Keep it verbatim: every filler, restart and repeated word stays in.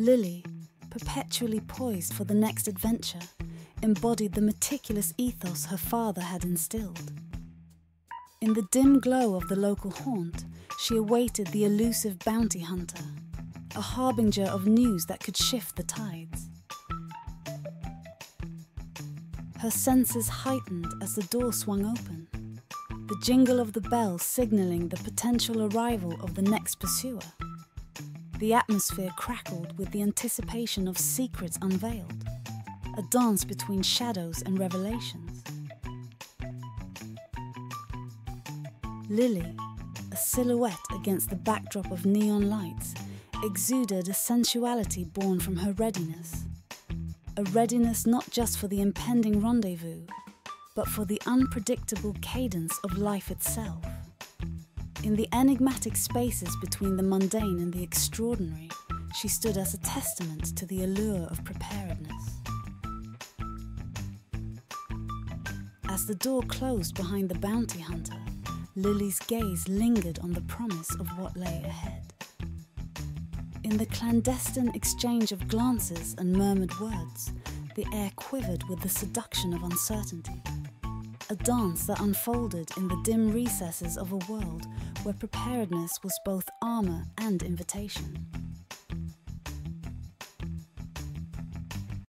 Lilly, perpetually poised for the next adventure, embodied the meticulous ethos her father had instilled. In the dim glow of the local haunt, she awaited the elusive bounty hunter, a harbinger of news that could shift the tides. Her senses heightened as the door swung open, the jingle of the bell signaling the potential arrival of the next pursuer. The atmosphere crackled with the anticipation of secrets unveiled, a dance between shadows and revelations. Lilly, a silhouette against the backdrop of neon lights, exuded a sensuality born from her readiness. A readiness not just for the impending rendezvous, but for the unpredictable cadence of life itself. In the enigmatic spaces between the mundane and the extraordinary, she stood as a testament to the allure of preparedness. As the door closed behind the bounty hunter, Lilly's gaze lingered on the promise of what lay ahead. In the clandestine exchange of glances and murmured words, the air quivered with the seduction of uncertainty. A dance that unfolded in the dim recesses of a world where preparedness was both armor and invitation.